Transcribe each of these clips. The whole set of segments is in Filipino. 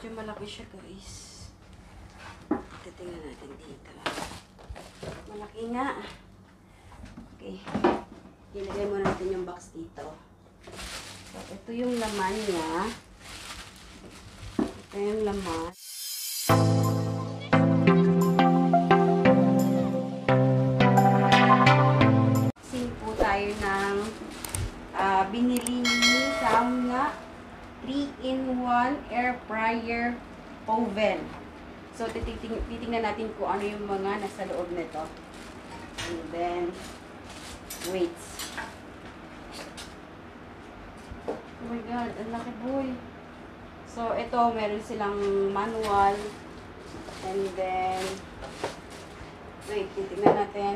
Medyo malaki siya, guys. Tingnan natin dito. Malaki nga. Okay. Ilagay mo natin yung box dito. So, ito yung laman niya. Ito yung laman. Sing po tayo ng binili ni Sam na 3-in-1 air fryer oven. So, titingnan natin kung ano yung mga nasa loob nito. And then, weights. Oh my God, ang laki, boy. So, ito, meron silang manual. And then, wait, titingnan natin.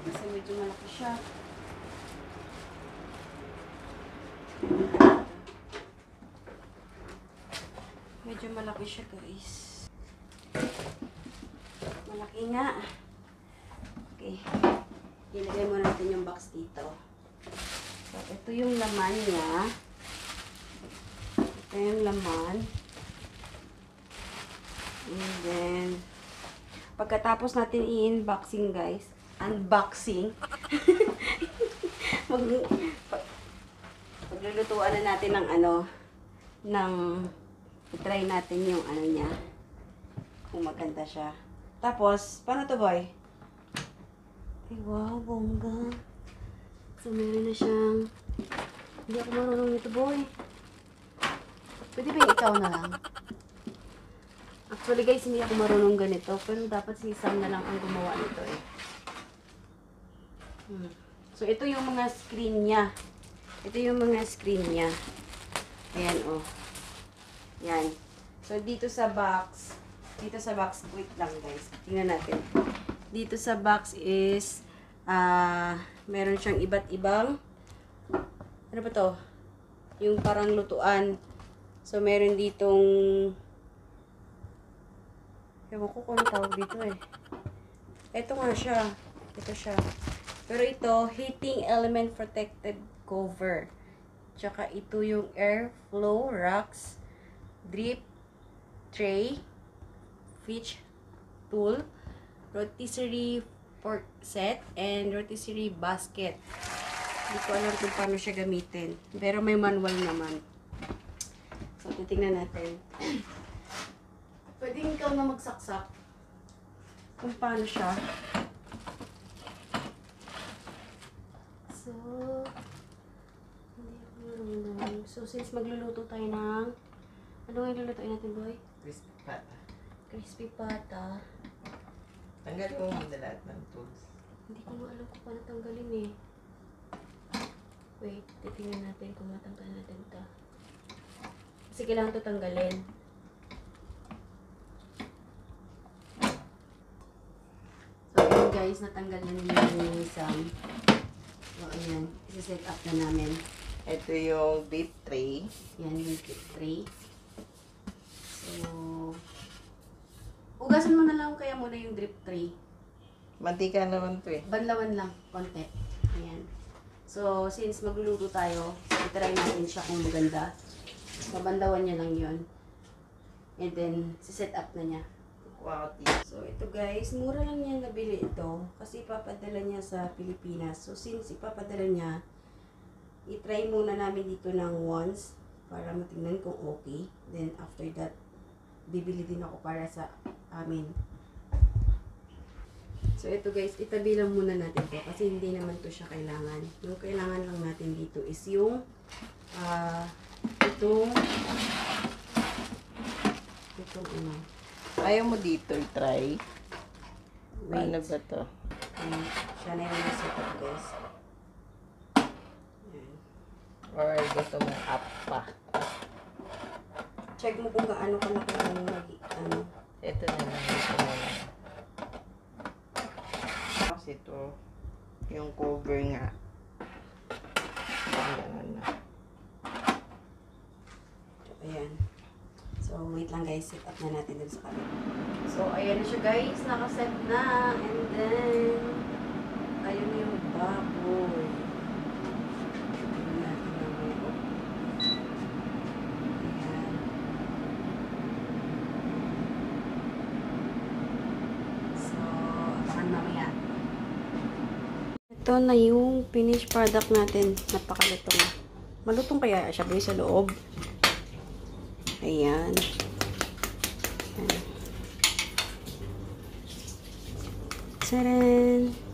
Kasi medyo malaki siya. Medyo malaki siya, guys. Malaki nga. Okay. Ilagay mo natin yung box dito. So, ito yung laman niya. Ito yung laman. And then, pagkatapos natin i-unboxing, guys. Unboxing. Paglulutuan na natin ng ano, ng i-try natin yung ano niya. Kung maganda siya. Tapos, paano to, boy? Ay, wow, bongga. So, meron na siyang... Hindi ako marunong nito, boy. Pwede ba ikaw na lang? Actually, guys, hindi ako marunong ganito. Pero dapat si Sam na lang ang gumawa nito, eh. So, ito yung mga screen niya. Ito yung mga screen niya. Ayan, oh. Yan. So, dito sa box, wait lang, guys. Tingnan natin. Dito sa box is, meron siyang iba't ibang, ano ba to? Yung parang lutuan. So, meron ditong, ewan ko kung ano tawag dito, eh. Ito nga siya. Ito siya. Pero ito, heating element protected cover. Tsaka ito yung airflow racks. Drip, tray, fish tool, rotisserie pork set, and rotisserie basket. Hindi ko alam kung paano siya gamitin. Pero may manual naman. So, titignan natin. Pwedeng ikaw na magsaksak kung paano siya. So, since magluluto tayo ng ano nga ilulutuin natin, boy? Crispy pata. Crispy pata. Tanggal ko muna lahat ng tools. Hindi ko alam kung paano tanggalin, eh. Wait, titingnan natin kung matanggal natin ito. Kasi kailangan ito tanggalin. So, ayan guys, natanggal na yung isang. So, ayan. Isa-set up na namin. Ito yung beef tray. Yan yung beef tray. So, ugasan mo na lang kaya muna yung drip tray. Mantika naman to, eh. Banlawan lang, konti. Ayan. So, since magluluto tayo, itry natin siya kung maganda. Mabanlawan niya lang yon. And then, siset up na niya. Wow. So, ito guys, mura lang niya nabili ito. Kasi ipapadala niya sa Pilipinas. So, since ipapadala niya, itry muna namin dito ng once para matingnan kung okay. Then, after that, bibili din ako para sa amin. So, ito guys, itabi lang muna natin to kasi hindi naman to siya kailangan. Yung kailangan lang natin dito is yung itong ano. Ayaw mo dito i-try? Paano ba to? Siya na yung setup, guys. Ayan. Or gusto mo up pa? Check mo kung gaano ka nakakain mag-ano. Ito na lang. Kasi ito, yung cover nga. Ayan. Ayan. So, wait lang guys. Set up na natin dun sa kanin. So, ayan na siya guys. Nakaset na. And then, ayun yung baboy. Ayan. ito na yung finished product natin. Napakalutong. Malutong kaya siya guys sa loob. Ayan. Ayan. Tadaan!